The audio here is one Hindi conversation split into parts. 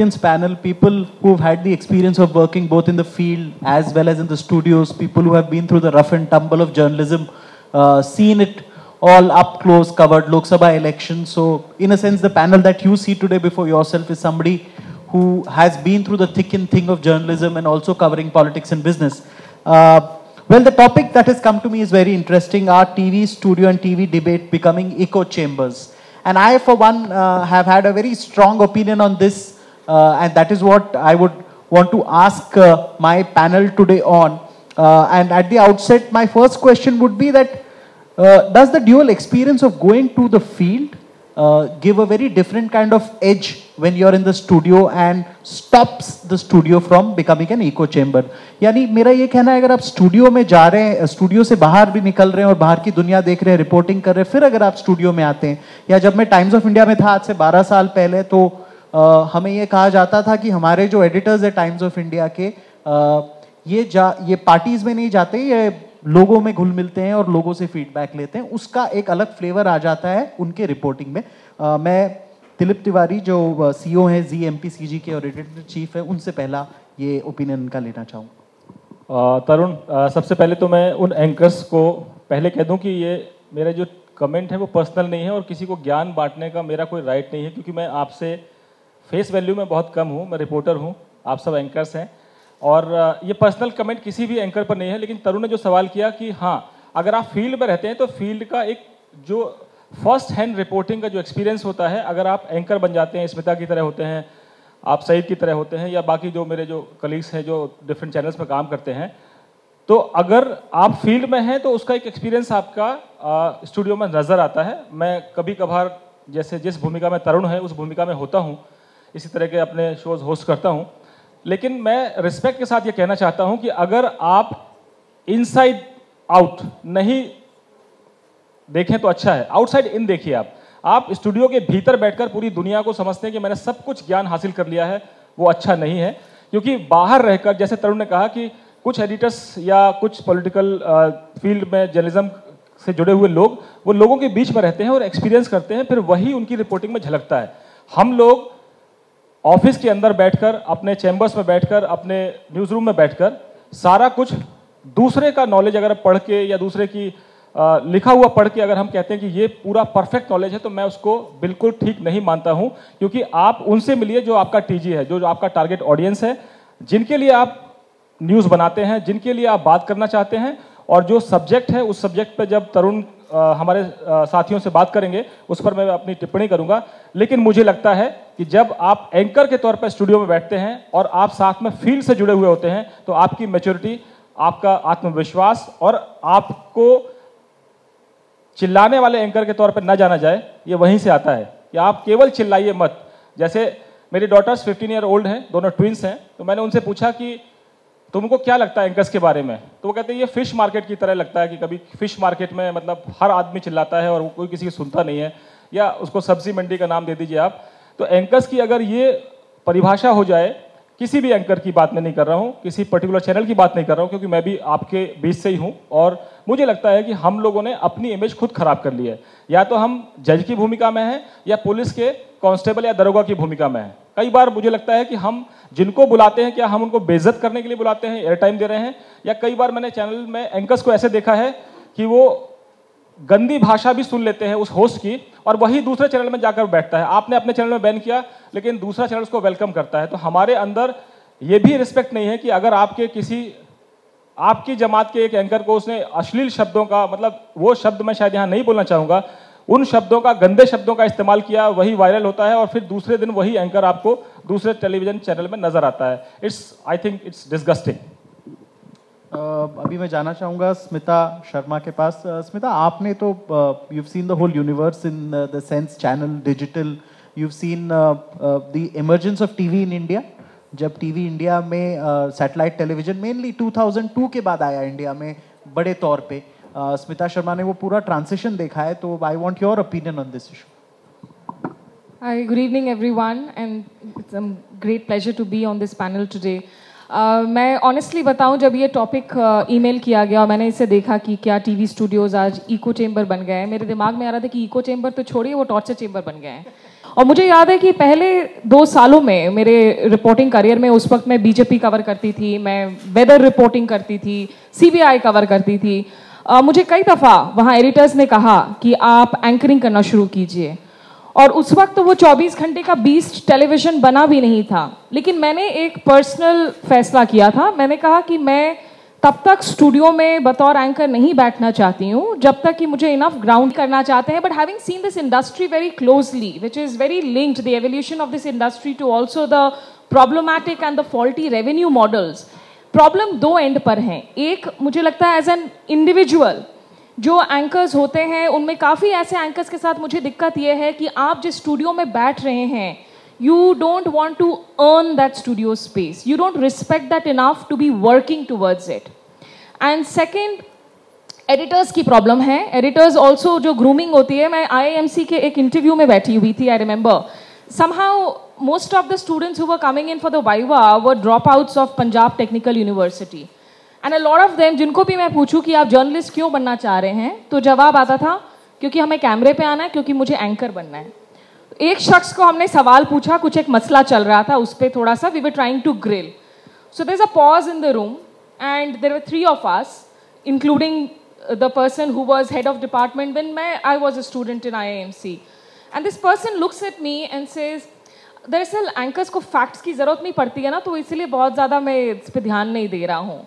audience panel, people who've had the experience of working both in the field as well as in the studios, people who have been through the rough and tumble of journalism, seen it all up close, covered Lok Sabha elections. So in a sense, the panel that you see today before yourself is somebody who has been through the thick and thin of journalism and also covering politics and business. Well, the topic that has come to me is very interesting. Are TV, studio and TV debate becoming echo chambers? And I, for one, have had a very strong opinion on this, and that is what I would want to ask my panel today on. And at the outset, my first question would be that, does the dual experience of going to the field give a very different kind of edge when you're in the studio and stops the studio from becoming an echo chamber? यानी मेरा ये कहना है, अगर आप स्टूडियो में जा रहे हैं, स्टूडियो से बाहर भी निकल रहे हैं और बाहर की दुनिया देख रहे हैं, रिपोर्टिंग कर रहे हैं, फिर अगर आप स्टूडियो में आते हैं, या जब मैं टाइम्स ऑफ इंडिया में था आज से 12 साल पहले, तो हमें ये कहा जाता था कि हमारे जो एडिटर्स है टाइम्स ऑफ इंडिया के, ये पार्टीज में नहीं जाते, ये लोगों में घुल मिलते हैं और लोगों से फीडबैक लेते हैं, उसका एक अलग फ्लेवर आ जाता है उनके रिपोर्टिंग में. मैं दिलीप तिवारी जो सीईओ हैं ZMPCG के और एडिटर चीफ हैं, उनसे पहला ये ओपिनियन इनका लेना चाहूँगा. तरुण, सबसे पहले तो मैं उन एंकर्स को पहले कह दूँ कि ये मेरा जो कमेंट है वो पर्सनल नहीं है और किसी को ज्ञान बांटने का मेरा कोई राइट नहीं है, क्योंकि मैं आपसे फेस वैल्यू में बहुत कम हूँ. मैं रिपोर्टर हूँ, आप सब एंकर्स हैं, और ये पर्सनल कमेंट किसी भी एंकर पर नहीं है. लेकिन तरुण ने जो सवाल किया कि हाँ, अगर आप फील्ड में रहते हैं तो फील्ड का एक जो फर्स्ट हैंड रिपोर्टिंग का जो एक्सपीरियंस होता है, अगर आप एंकर बन जाते हैं, स्मिता की तरह होते हैं, आप सईद की तरह होते हैं, या बाकी जो मेरे जो कलीग्स हैं जो डिफरेंट चैनल्स पर काम करते हैं, तो अगर आप फील्ड में हैं तो उसका एक एक्सपीरियंस आपका स्टूडियो में नज़र आता है. मैं कभी कभार जैसे जिस भूमिका में तरुण है उस भूमिका में होता हूँ, इसी तरह के अपने शोज़ होस्ट करता हूँ, लेकिन मैं रिस्पेक्ट के साथ ये कहना चाहता हूं कि अगर आप इनसाइड आउट नहीं देखें तो अच्छा है, आउटसाइड इन देखिए. आप स्टूडियो के भीतर बैठकर पूरी दुनिया को समझते हैं कि मैंने सब कुछ ज्ञान हासिल कर लिया है, वो अच्छा नहीं है. क्योंकि बाहर रहकर, जैसे तरुण ने कहा कि कुछ एडिटर्स या कुछ पॉलिटिकल फील्ड में जर्नलिज्म से जुड़े हुए लोग, वो लोगों के बीच में रहते हैं और एक्सपीरियंस करते हैं, फिर वही उनकी रिपोर्टिंग में झलकता है. हम लोग ऑफिस के अंदर बैठकर, अपने चैम्बर्स में बैठकर, अपने न्यूज़ रूम में बैठकर सारा कुछ दूसरे का नॉलेज अगर पढ़ के या दूसरे की लिखा हुआ पढ़ के अगर हम कहते हैं कि ये पूरा परफेक्ट नॉलेज है, तो मैं उसको बिल्कुल ठीक नहीं मानता हूं. क्योंकि आप उनसे मिलिए जो आपका टीजी है, जो आपका टारगेट ऑडियंस है, जिनके लिए आप न्यूज़ बनाते हैं, जिनके लिए आप बात करना चाहते हैं, और जो सब्जेक्ट है उस सब्जेक्ट पर जब तरुण हमारे साथियों से बात करेंगे उस पर मैं अपनी टिप्पणी करूंगा. लेकिन मुझे लगता है कि जब आप एंकर के तौर पर स्टूडियो में बैठते हैं और आप साथ में फील्ड से जुड़े हुए होते हैं, तो आपकी मैच्योरिटी, आपका आत्मविश्वास, और आपको चिल्लाने वाले एंकर के तौर पर ना जाना जाए, ये वहीं से आता है कि आप केवल चिल्लाइए मत. जैसे मेरी डॉटर्स 15 ईयर ओल्ड हैं, दोनों ट्विंस हैं, तो मैंने उनसे पूछा कि तुमको क्या लगता है एंकर्स के बारे में, तो वो कहते हैं ये फिश मार्केट की तरह लगता है कि कभी फिश मार्केट में मतलब हर आदमी चिल्लाता है और कोई किसी की सुनता नहीं है, या उसको सब्जी मंडी का नाम दे दीजिए आप. तो एंकर्स की अगर ये परिभाषा हो जाए, किसी भी एंकर की बात मैं नहीं कर रहा हूँ, किसी पर्टिकुलर चैनल की बात नहीं कर रहा हूँ, क्योंकि मैं भी आपके बीच से ही हूँ, और मुझे लगता है कि हम लोगों ने अपनी इमेज खुद खराब कर ली है. या तो हम जज की भूमिका में हैं, या पुलिस के कांस्टेबल या दरोगा की भूमिका में हैं. कई बार मुझे लगता है कि हम जिनको बुलाते हैं, क्या हम उनको बेइज्जत करने के लिए बुलाते हैं, एयर टाइम दे रहे हैं, या कई बार मैंने चैनल में एंकर्स को ऐसे देखा है कि वो गंदी भाषा भी सुन लेते हैं उस होस्ट की, और वही दूसरे चैनल में जाकर बैठता है. आपने अपने चैनल में बैन किया, लेकिन दूसरा चैनल उसको वेलकम करता है. तो हमारे अंदर ये भी रिस्पेक्ट नहीं है कि अगर आपके किसी, आपकी जमात के एक एंकर को उसने अश्लील शब्दों का, मतलब वो शब्द मैं शायद यहाँ नहीं बोलना चाहूँगा, उन शब्दों का, गंदे शब्दों का इस्तेमाल किया, वही वायरल होता है, और फिर दूसरे दिन वही एंकर आपको दूसरे टेलीविजन चैनल में नजर आता है. I think it's disgusting. अभी मैं जाना चाहूँगा स्मिता शर्मा के पास. स्मिता, आपने तो you have seen the whole universe in the sense, channel, digital, you have seen the emergence of TV in India. जब टीवी इंडिया में सैटेलाइट टेलीविजन मेनली 2002 के बाद आया इंडिया में बड़े तौर पे, स्मिता शर्मा ने वो पूरा ट्रांसिशन देखा है, तो I want your opinion on this issue. Hi, good evening everyone, and it's a great pleasure to be on this panel today. मैं ऑनेस्टली बताऊं, जब ये टॉपिक ईमेल किया गया और मैंने इसे देखा कि क्या टीवी स्टूडियोज आज इको चेम्बर बन गए हैं, मेरे दिमाग में आ रहा था कि इको चेम्बर तो छोड़िए, वो टॉर्चर चेम्बर बन गए हैं. और मुझे याद है कि पहले 2 सालों में मेरे रिपोर्टिंग करियर में उस वक्त मैं बीजेपी कवर करती थी, मैं वेदर रिपोर्टिंग करती थी, सीबीआई कवर करती थी। मुझे कई दफ़ा वहाँ एडिटर्स ने कहा कि आप एंकरिंग करना शुरू कीजिए, और उस वक्त वो 24 घंटे का बीस्ट टेलीविज़न बना भी नहीं था। लेकिन मैंने एक पर्सनल फैसला किया था, मैंने कहा कि मैं तब तक स्टूडियो में बतौर एंकर नहीं बैठना चाहती हूँ जब तक कि मुझे इनफ ग्राउंड करना चाहते हैं। But having seen this industry very closely which is very linked the evolution of this industry to also the problematic and the faulty revenue models. Problem 2 end पर हैं। एक, मुझे लगता है एज एन इंडिविजुअल जो एंकर्स होते हैं उनमें काफ़ी ऐसे एंकर्स के साथ मुझे दिक्कत ये है कि आप जिस स्टूडियो में बैठ रहे हैं you don't want to earn that studio space, you don't respect that enough to be working towards it. And second, editors की प्रॉब्लम है। एडिटर्स ऑल्सो जो ग्रूमिंग होती है, मैं IAMC के एक इंटरव्यू में बैठी हुई थी, I remember somehow most of the students who were coming in for the viva were dropouts of Punjab Technical University, and a lot of them जिनको भी मैं पूछूं कि आप जर्नलिस्ट क्यों बनना चाह रहे हैं तो जवाब आता था क्योंकि हमें कैमरे पे आना है, क्योंकि मुझे एंकर बनना है। एक शख्स को हमने सवाल पूछा, कुछ एक मसला चल रहा था उस पर थोड़ा सा we were trying to grill, so there's a pause in the room and there were 3 of us including the person who was head of department when I was a student in IAMC. And this person looks at me and says, दरअसल एंकर्स को फैक्ट्स की ज़रूरत नहीं पड़ती है ना, तो इसलिए बहुत ज़्यादा मैं इस पर ध्यान नहीं दे रहा हूँ।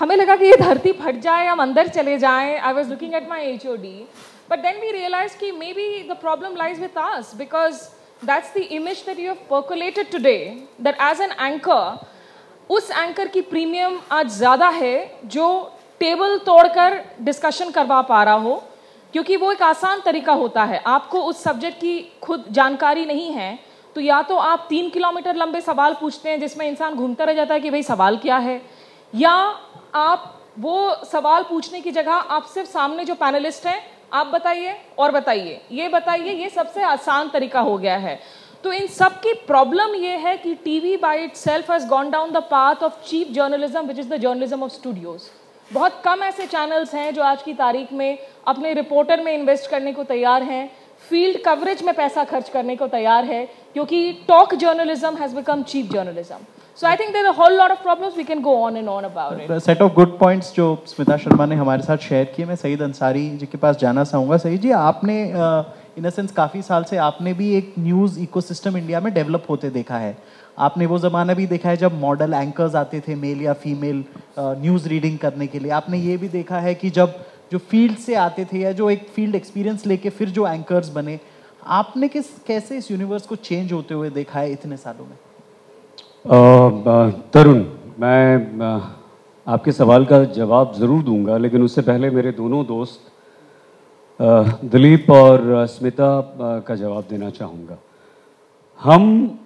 हमें लगा कि ये धरती फट जाए, हम अंदर चले जाएँ। I was looking at my HOD, but then we realise कि maybe the problem lies with us, because that's the image that you have percolated today, that as an anchor उस एंकर की प्रीमियम आज ज़्यादा है जो टेबल तोड़कर डिस्कशन करवा पा रहा हो, क्योंकि वो एक आसान तरीका होता है। आपको उस सब्जेक्ट की खुद जानकारी नहीं है तो या तो आप 3 किलोमीटर लंबे सवाल पूछते हैं जिसमें इंसान घूमता रह जाता है कि भाई सवाल क्या है, या आप वो सवाल पूछने की जगह आप सिर्फ सामने जो पैनलिस्ट हैं आप बताइए और बताइए, ये बताइए, ये सबसे आसान तरीका हो गया है। तो इन सब की प्रॉब्लम ये है कि TV by itself has gone down the path of cheap journalism which is the journalism of studios. बहुत कम ऐसे चैनल्स हैं जो आज की तारीख में अपने रिपोर्टर में इन्वेस्ट करने को तैयार हैं, फील्ड कवरेज में पैसा खर्च करने को तैयार है, क्योंकि talk journalism has become cheap journalism. So I think there are a whole lot of problems, we can go on and on about it. Set of good points जो स्मिता शर्मा ने हमारे साथ शेयर किए। मैं सईद अंसारी जी के पास जाना चाहूँगा। सईद जी, आपने इन अ सेंस काफ़ी साल से आपने भी एक न्यूज़ इकोसिस्टम इंडिया में डेवलप होते देखा है। आपने वो ज़माना भी देखा है जब मॉडल एंकर्स आते थे मेल या फीमेल न्यूज़ रीडिंग करने के लिए। आपने ये भी देखा है कि जब जो फील्ड से आते थे या जो एक फील्ड एक्सपीरियंस लेके फिर जो एंकर्स बने, आपने कैसे इस यूनिवर्स को चेंज होते हुए देखा है इतने सालों में? तरुण, मैं आपके सवाल का जवाब ज़रूर दूंगा, लेकिन उससे पहले मेरे दोनों दोस्त दिलीप और स्मिता का जवाब देना चाहूँगा। हम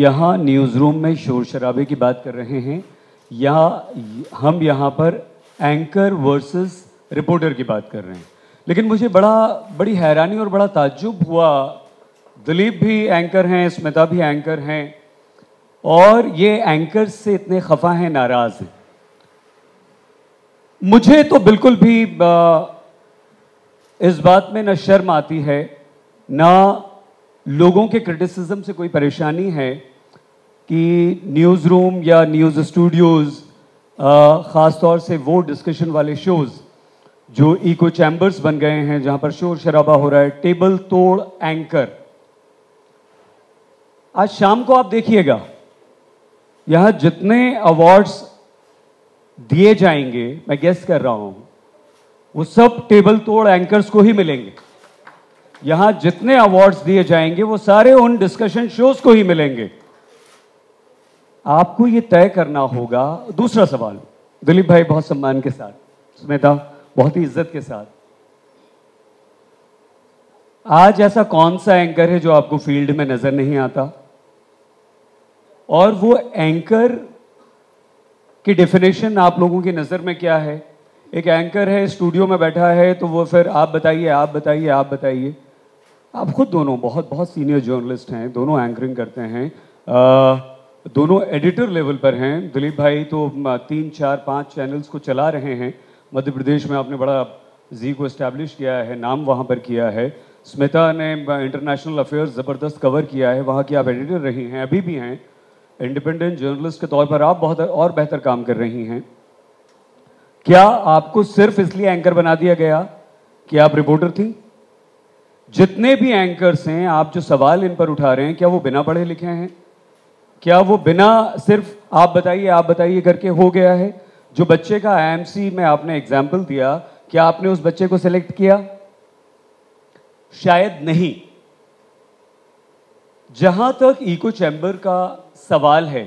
यहाँ न्यूज़ रूम में शोर शराबे की बात कर रहे हैं या हम यहाँ पर एंकर वर्सेस रिपोर्टर की बात कर रहे हैं, लेकिन मुझे बड़ी हैरानी और बड़ा ताज्जुब हुआ। दिलीप भी एंकर हैं, स्मिता भी एंकर हैं, और ये एंकर्स से इतने खफा हैं, नाराज़ हैं। मुझे तो बिल्कुल भी इस बात में ना शर्म आती है, ना लोगों के क्रिटिसिज्म से कोई परेशानी है कि न्यूज़ रूम या न्यूज़ स्टूडियोज़, ख़ासतौर से वो डिस्कशन वाले शोज़ जो इको चैम्बर्स बन गए हैं जहाँ पर शोर शराबा हो रहा है, टेबल तोड़ एंकर। आज शाम को आप देखिएगा यहाँ जितने अवार्ड्स दिए जाएंगे, मैं गेस कर रहा हूँ वो सब टेबल तोड़ एंकर्स को ही मिलेंगे। यहाँ जितने अवार्ड्स दिए जाएंगे वो सारे उन डिस्कशन शोज को ही मिलेंगे। आपको ये तय करना होगा। दूसरा सवाल, दिलीप भाई बहुत सम्मान के साथ, स्मिता बहुत ही इज्जत के साथ, आज ऐसा कौन सा एंकर है जो आपको फील्ड में नजर नहीं आता? और वो एंकर की डेफिनेशन आप लोगों की नज़र में क्या है? एक एंकर है, स्टूडियो में बैठा है, तो वो फिर आप बताइए, आप बताइए, आप बताइए। आप खुद दोनों बहुत बहुत सीनियर जर्नलिस्ट हैं, दोनों एंकरिंग करते हैं, दोनों एडिटर लेवल पर हैं। दिलीप भाई तो 3, 4, 5 चैनल्स को चला रहे हैं। मध्य प्रदेश में आपने बड़ा जी को इस्टेब्लिश किया है, नाम वहाँ पर किया है। स्मिता ने इंटरनेशनल अफेयर्स ज़बरदस्त कवर किया है, वहाँ की आप एडिटर रही हैं, अभी भी हैं। इंडिपेंडेंट जर्नलिस्ट के तौर पर आप बहुत और बेहतर काम कर रही हैं। क्या आपको सिर्फ इसलिए एंकर बना दिया गया कि आप रिपोर्टर थी? जितने भी एंकर्स हैं, आप जो सवाल इन पर उठा रहे हैं, क्या वो बिना पढ़े लिखे हैं? क्या वो बिना सिर्फ आप बताइए करके हो गया है? जो बच्चे का IAMC में आपने एग्जाम्पल दिया, क्या आपने उस बच्चे को सिलेक्ट किया? शायद नहीं। जहां तक इको चैम्बर का सवाल है,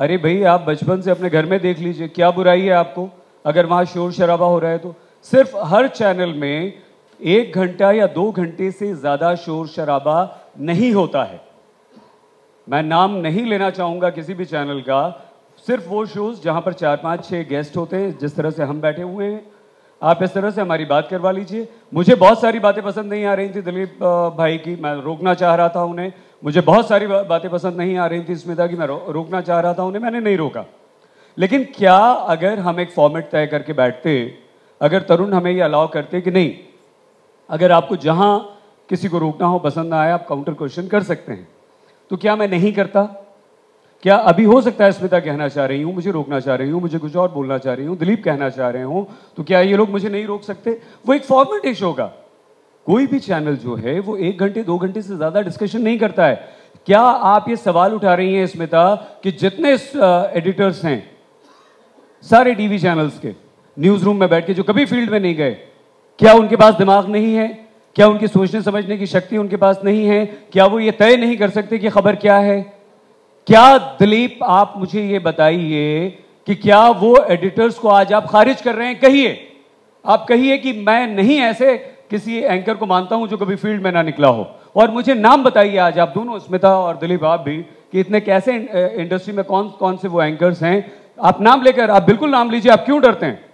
अरे भाई आप बचपन से अपने घर में देख लीजिए, क्या बुराई है आपको अगर वहां शोर शराबा हो रहा है तो? सिर्फ हर चैनल में 1 घंटा या 2 घंटे से ज्यादा शोर शराबा नहीं होता है। मैं नाम नहीं लेना चाहूंगा किसी भी चैनल का, सिर्फ वो शोज जहां पर 4-5-6 गेस्ट होते हैं, जिस तरह से हम बैठे हुए हैं। आप इस तरह से हमारी बात करवा लीजिए। मुझे बहुत सारी बातें पसंद नहीं आ रही थी दिलीप भाई की, मैं रोकना चाह रहा था उन्हें। मुझे बहुत सारी बातें पसंद नहीं आ रही थी स्मिता की, मैं रोकना चाह रहा था उन्हें, मैंने नहीं रोका। लेकिन क्या अगर हम एक फॉर्मेट तय करके बैठते, अगर तरुण हमें ये अलाउ करते कि नहीं, अगर आपको जहां किसी को रोकना हो, पसंद ना आए, आप काउंटर क्वेश्चन कर सकते हैं, तो क्या मैं नहीं करता? क्या अभी हो सकता है स्मिता कहना चाह रही हूँ, मुझे रोकना चाह रही हूँ, मुझे कुछ और बोलना चाह रही हूँ, दिलीप कहना चाह रहे हूँ, तो क्या ये लोग मुझे नहीं रोक सकते? वो एक फॉर्मेट इशू होगा। कोई भी चैनल जो है वो 1 घंटे 2 घंटे से ज़्यादा डिस्कशन नहीं करता है। क्या आप ये सवाल उठा रही हैं स्मिता कि जितने एडिटर्स हैं सारे टीवी चैनल्स के न्यूज़ रूम में बैठ के, जो कभी फील्ड में नहीं गए, क्या उनके पास दिमाग नहीं है? क्या उनकी सोचने समझने की शक्ति उनके पास नहीं है? क्या वो ये तय नहीं कर सकते कि खबर क्या है? क्या दिलीप, आप मुझे ये बताइए कि क्या वो एडिटर्स को आज आप खारिज कर रहे हैं? कहिए, आप कहिए कि मैं नहीं ऐसे किसी एंकर को मानता हूं जो कभी फील्ड में ना निकला हो। और मुझे नाम बताइए आज आप दोनों, स्मिता और दिलीप, आप भी, कि इतने कैसे इंडस्ट्री में कौन कौन से वो एंकर्स हैं। आप नाम लेकर, आप बिल्कुल नाम लीजिए, आप क्यों डरते हैं?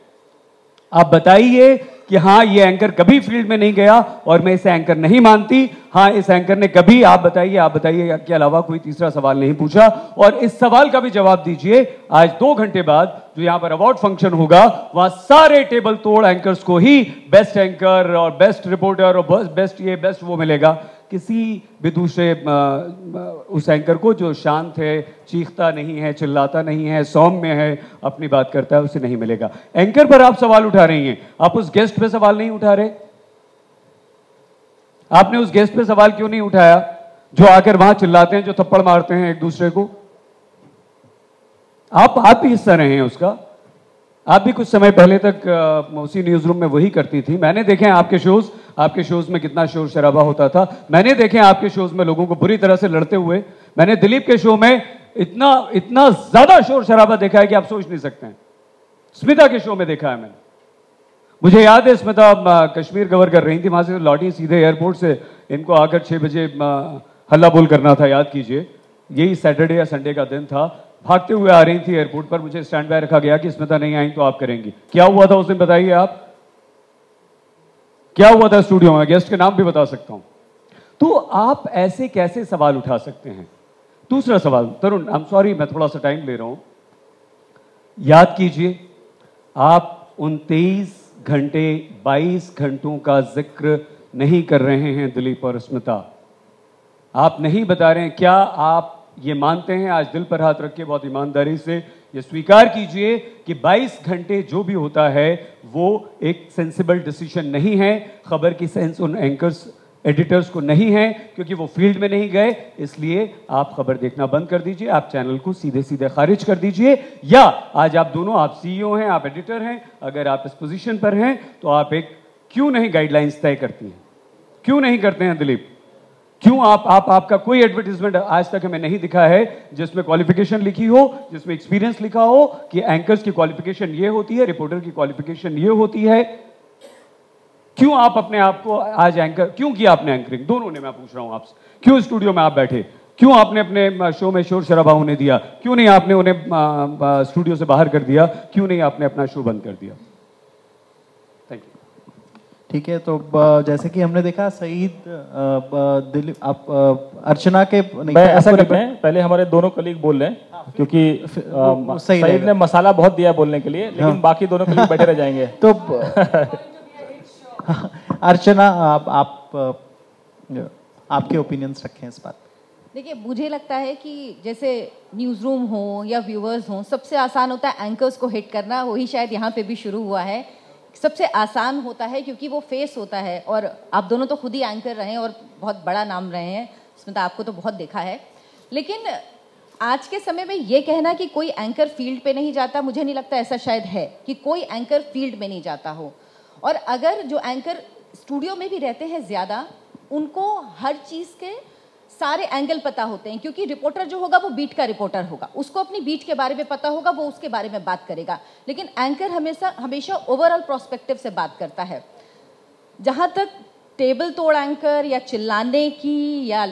आप बताइए कि हाँ ये एंकर कभी फील्ड में नहीं गया और मैं इसे एंकर नहीं मानती, हाँ इस एंकर ने कभी, आप बताइए के अलावा कोई तीसरा सवाल नहीं पूछा। और इस सवाल का भी जवाब दीजिए। आज 2 घंटे बाद जो यहाँ पर अवार्ड फंक्शन होगा, वहाँ सारे टेबल तोड़ एंकर्स को ही बेस्ट एंकर और बेस्ट रिपोर्टर और बेस्ट ये बेस्ट वो मिलेगा। किसी भी दूसरे उस एंकर को जो शांत है, चीखता नहीं है, चिल्लाता नहीं है, सौम्य है, अपनी बात करता है, उसे नहीं मिलेगा। एंकर पर आप सवाल उठा रही हैं, आप उस गेस्ट पे सवाल नहीं उठा रहे। आपने उस गेस्ट पे सवाल क्यों नहीं उठाया जो आकर वहां चिल्लाते हैं, जो थप्पड़ मारते हैं एक दूसरे को? आप भी हिस्सा रहे हैं उसका। आप भी कुछ समय पहले तक उसी न्यूज रूम में वही करती थी। मैंने देखे आपके शोज में कितना शोर शराबा होता था। मैंने देखे आपके शोज में लोगों को बुरी तरह से लड़ते हुए। मैंने दिलीप के शो में इतना ज्यादा शोर शराबा देखा है कि आप सोच नहीं सकते हैं। स्मिता के शो में देखा है मैंने। मुझे याद है स्मिता कश्मीर कवर कर रही थी, वहां से लौटी सीधे एयरपोर्ट से, इनको आकर 6 बजे हल्ला बोल करना था, याद कीजिए, यही सैटरडे या संडे का दिन था। भागते हुए आ रही थी एयरपोर्ट पर, मुझे स्टैंड बाय रखा गया कि स्मिता नहीं आई तो आप करेंगी। क्या हुआ था उस दिन बताइए आप, क्या हुआ था स्टूडियो में? गेस्ट के नाम भी बता सकता हूं। तो आप ऐसे कैसे सवाल उठा सकते हैं? दूसरा सवाल, तरुण, आई एम सॉरी मैं थोड़ा सा टाइम ले रहा हूं, याद कीजिए आप उन 23 घंटे 22 घंटों का जिक्र नहीं कर रहे हैं दिलीप और स्मिता। आप नहीं बता रहे हैं। क्या आप ये मानते हैं, आज दिल पर हाथ रखिए, बहुत ईमानदारी से ये स्वीकार कीजिए कि 22 घंटे जो भी होता है वो एक सेंसिबल डिसीजन नहीं है? खबर की सेंस उन एंकर्स एडिटर्स को नहीं है क्योंकि वो फील्ड में नहीं गए, इसलिए आप खबर देखना बंद कर दीजिए, आप चैनल को सीधे सीधे खारिज कर दीजिए। या आज आप दोनों, आप CEO हैं, आप एडिटर हैं, अगर आप इस पोजीशन पर हैं तो आप एक क्यों नहीं गाइडलाइंस तय करती हैं? क्यों नहीं करते हैं दिलीप? क्यों आपका कोई एडवर्टीजमेंट आज तक हमें नहीं दिखा है जिसमें क्वालिफिकेशन लिखी हो, जिसमें एक्सपीरियंस लिखा हो कि एंकर्स की क्वालिफिकेशन ये होती है, रिपोर्टर की क्वालिफिकेशन ये होती है? क्यों आप अपने आप को आज एंकर क्यों किया आपने? एंकरिंग दोनों ने, मैं पूछ रहा हूं आपसे, क्यों स्टूडियो में आप बैठे? क्यों आपने अपने शो में शोर शराबा होने दिया? क्यों नहीं आपने उन्हें स्टूडियो से बाहर कर दिया? क्यों नहीं आपने अपना शो बंद कर दिया? ठीक है, तो जैसे कि हमने देखा सईद, दिलीप, आप अर्चना के नहीं, मैं ऐसा करते हैं, पहले हमारे दोनों कलीग बोल रहे हैं क्योंकि सईद ने मसाला बहुत दिया बोलने के लिए, लेकिन बाकी दोनों कलीग बैठे रह जाएंगे तो अर्चना, आपके ओपिनियंस रखें इस बात। देखिए, मुझे लगता है कि जैसे न्यूज़ रूम हो या व्यूवर्स हो, सबसे आसान होता है एंकर्स को हिट करना। वही शायद यहाँ पे भी शुरू हुआ है, सबसे आसान होता है क्योंकि वो फेस होता है। और आप दोनों तो खुद ही एंकर रहे हैं और बहुत बड़ा नाम रहे हैं, इसमें तो आपको तो बहुत देखा है। लेकिन आज के समय में ये कहना कि कोई एंकर फील्ड पे नहीं जाता, मुझे नहीं लगता ऐसा शायद है कि कोई एंकर फील्ड में नहीं जाता हो। और अगर जो एंकर स्टूडियो में भी रहते हैं ज़्यादा, उनको हर चीज़ के सारे एंगल पता होते हैं, क्योंकि रिपोर्टर जो होगा वो बीट का रिपोर्टर होगा, उसको अपनी बीट के बारे में पता होगा, वो उसके बारे में बात करेगा। लेकिन एंकर हमेशा ओवरऑल प्रोस्पेक्टिव से बात करता है। जहाँ तक टेबल तोड़ एंकर या चिल्लाने की या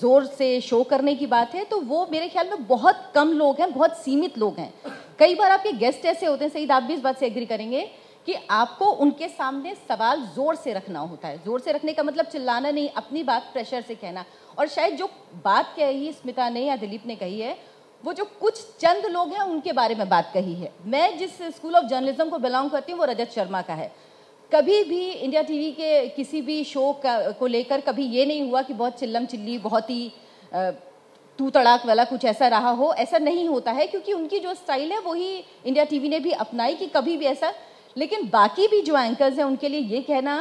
जोर से शो करने की बात है, तो वो मेरे ख्याल में बहुत कम लोग हैं, बहुत सीमित लोग हैं। कई बार आपके गेस्ट ऐसे होते हैं, सईद आप भी इस बात से एग्री करेंगे, कि आपको उनके सामने सवाल जोर से रखना होता है। जोर से रखने का मतलब चिल्लाना नहीं, अपनी बात प्रेशर से कहना। और शायद जो बात कही स्मिता ने या दिलीप ने कही है, वो जो कुछ चंद लोग हैं उनके बारे में बात कही है। मैं जिस स्कूल ऑफ जर्नलिज्म को बिलोंग करती हूँ वो रजत शर्मा का है। कभी भी इंडिया टीवी के किसी भी शो को लेकर कभी ये नहीं हुआ कि बहुत चिल्लम चिल्ली, बहुत ही तू तड़ाक वाला कुछ ऐसा रहा हो, ऐसा नहीं होता है। क्योंकि उनकी जो स्टाइल है वही इंडिया टीवी ने भी अपनाई कि कभी भी ऐसा। लेकिन बाकी भी जो एंकर्स हैं उनके लिए ये कहना,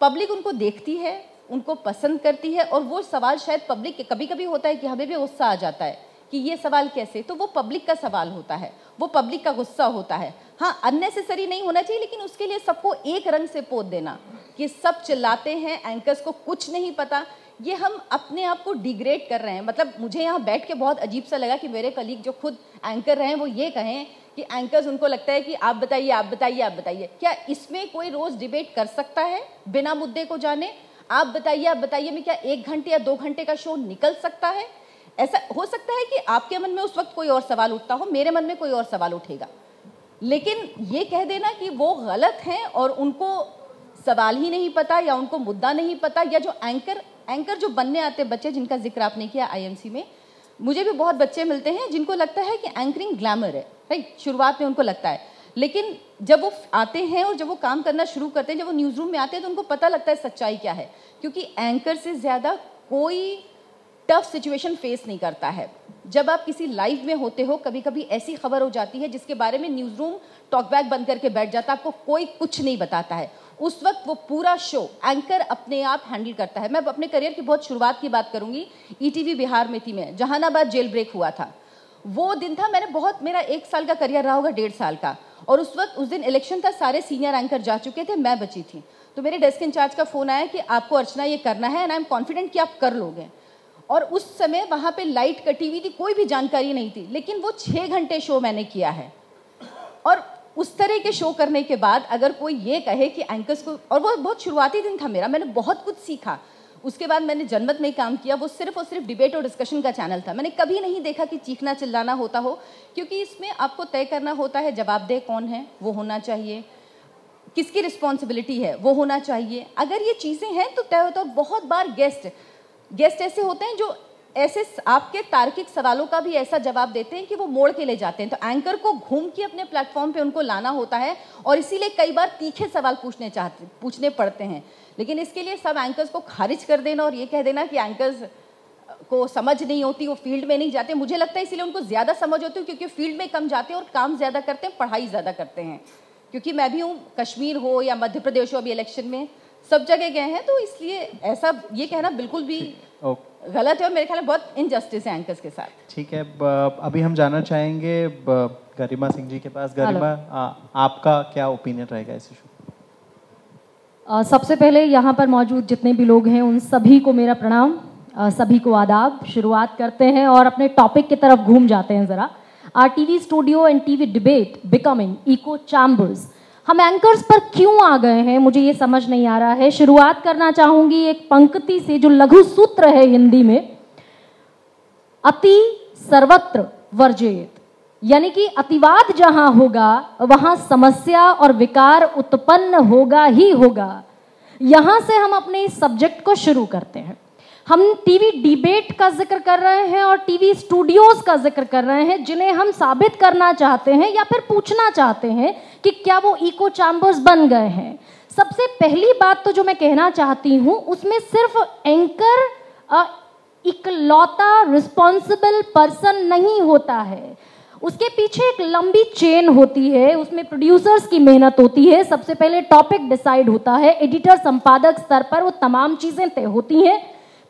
पब्लिक उनको देखती है, उनको पसंद करती है, और वो सवाल शायद पब्लिक के कभी कभी होता है कि हमें भी गुस्सा आ जाता है कि ये सवाल कैसे, तो वो पब्लिक का सवाल होता है, वो पब्लिक का गुस्सा होता है। हाँ, अननेसेसरी नहीं होना चाहिए, लेकिन उसके लिए सबको एक रंग से पोत देना कि सब चिल्लाते हैं, एंकर्स को कुछ नहीं पता, ये हम अपने आप को डिग्रेड कर रहे हैं। मतलब मुझे यहाँ बैठ के बहुत अजीब सा लगा कि मेरे कलीग जो खुद एंकर रहे हैं वो ये कहें कि एंकर्स, उनको लगता है कि आप बताइए, आप बताइए, आप बताइए। क्या इसमें कोई रोज़ डिबेट कर सकता है बिना मुद्दे को जाने? आप बताइए, आप बताइए में क्या 1 घंटे या 2 घंटे का शो निकल सकता है? ऐसा हो सकता है कि आपके मन में उस वक्त कोई और सवाल उठता हो, मेरे मन में कोई और सवाल उठेगा, लेकिन ये कह देना कि वो गलत हैं और उनको सवाल ही नहीं पता या उनको मुद्दा नहीं पता, या जो एंकर जो बनने आते बच्चे जिनका जिक्र आपने किया IAMC में, मुझे भी बहुत बच्चे मिलते हैं जिनको लगता है कि एंकरिंग ग्लैमर है, राइट, शुरुआत में उनको लगता है। लेकिन जब वो आते हैं और जब वो काम करना शुरू करते हैं, जब वो न्यूज़ रूम में आते हैं, तो उनको पता लगता है सच्चाई क्या है, क्योंकि एंकर से ज़्यादा कोई टफ सिचुएशन फेस नहीं करता है। जब आप किसी लाइव में होते हो, कभी कभी ऐसी खबर हो जाती है जिसके बारे में न्यूज़ रूम टॉकबैक बंद करके बैठ जाता है, आपको कोई कुछ नहीं बताता है। उस वक्त वो पूरा शो एंकर अपने आप हैंडल करता है। मैं अपने करियर की बहुत शुरुआत की बात करूँगी, ETV बिहार में थी मैं, जहानाबाद जेल ब्रेक हुआ था। वो दिन था, मैंने बहुत, मेरा 1 साल का करियर रहा होगा, 1.5 साल का, और उस वक्त उस दिन इलेक्शन था, सारे सीनियर एंकर जा चुके थे, मैं बची थी। तो मेरे डेस्क इंचार्ज का फ़ोन आया कि आपको अर्चना ये करना है, एंड आई एम कॉन्फिडेंट कि आप कर लोगे। और उस समय वहाँ पे लाइट कटी हुई थी, कोई भी जानकारी नहीं थी, लेकिन वो 6 घंटे शो मैंने किया है। और उस तरह के शो करने के बाद अगर कोई ये कहे कि एंकर्स को, और वो बहुत शुरुआती दिन था मेरा, मैंने बहुत कुछ सीखा। उसके बाद मैंने जनमत में काम किया, वो सिर्फ और सिर्फ डिबेट और डिस्कशन का चैनल था। मैंने कभी नहीं देखा कि चीखना चिल्लाना होता हो, क्योंकि इसमें आपको तय करना होता है जवाबदेह कौन है, वो होना चाहिए, किसकी रिस्पॉन्सिबिलिटी है, वो होना चाहिए। अगर ये चीज़ें हैं तो तय होता है। बहुत बार गेस्ट ऐसे होते हैं जो ऐसे आपके तार्किक सवालों का भी ऐसा जवाब देते हैं कि वो मोड़ के ले जाते हैं, तो एंकर को घूम के अपने प्लेटफॉर्म पे उनको लाना होता है, और इसीलिए कई बार तीखे सवाल पूछने पड़ते हैं। लेकिन इसके लिए सब एंकर्स को खारिज कर देना और ये कह देना कि एंकर्स को समझ नहीं होती, वो फील्ड में नहीं जाते, मुझे लगता है इसलिए उनको ज़्यादा समझ होती है, क्योंकि फील्ड में कम जाते हैं और काम ज़्यादा करते हैं, पढ़ाई ज़्यादा करते हैं। क्योंकि मैं भी हूँ, कश्मीर हो या मध्य प्रदेश हो, अभी इलेक्शन में सब जगह गए हैं, तो इसलिए ऐसा ये कहना बिल्कुल भी गलत है, और मेरे ख्याल में बहुत इनजस्टिस है एंकर्स के साथ। ठीक है, अभी हम जाना चाहेंगे गरिमा सिंह जी के पास। गरिमा, आपका क्या ओपिनियन रहेगा इस इशू? सबसे पहले यहाँ पर मौजूद जितने भी लोग हैं उन सभी को मेरा प्रणाम, सभी को आदाब। शुरुआत करते हैं और अपने टॉपिक की तरफ घूम जाते हैं ज़रा। Are TV studio and TV debate becoming echo chambers. हम एंकर्स पर क्यों आ गए हैं, मुझे ये समझ नहीं आ रहा है। शुरुआत करना चाहूंगी एक पंक्ति से जो लघु सूत्र है हिंदी में, अति सर्वत्र वर्जेत, यानी कि अतिवाद जहां होगा वहां समस्या और विकार उत्पन्न होगा ही होगा। यहां से हम अपने इस सब्जेक्ट को शुरू करते हैं। हम टीवी डिबेट का जिक्र कर रहे हैं और टीवी स्टूडियोज का जिक्र कर रहे हैं, जिन्हें हम साबित करना चाहते हैं या फिर पूछना चाहते हैं कि क्या वो इको चैम्बर्स बन गए हैं। सबसे पहली बात तो जो मैं कहना चाहती हूँ, उसमें सिर्फ एंकर इकलौता रिस्पॉन्सिबल पर्सन नहीं होता है, उसके पीछे एक लंबी चेन होती है, उसमें प्रोड्यूसर्स की मेहनत होती है, सबसे पहले टॉपिक डिसाइड होता है, एडिटर संपादक स्तर पर वो तमाम चीज़ें तय होती हैं,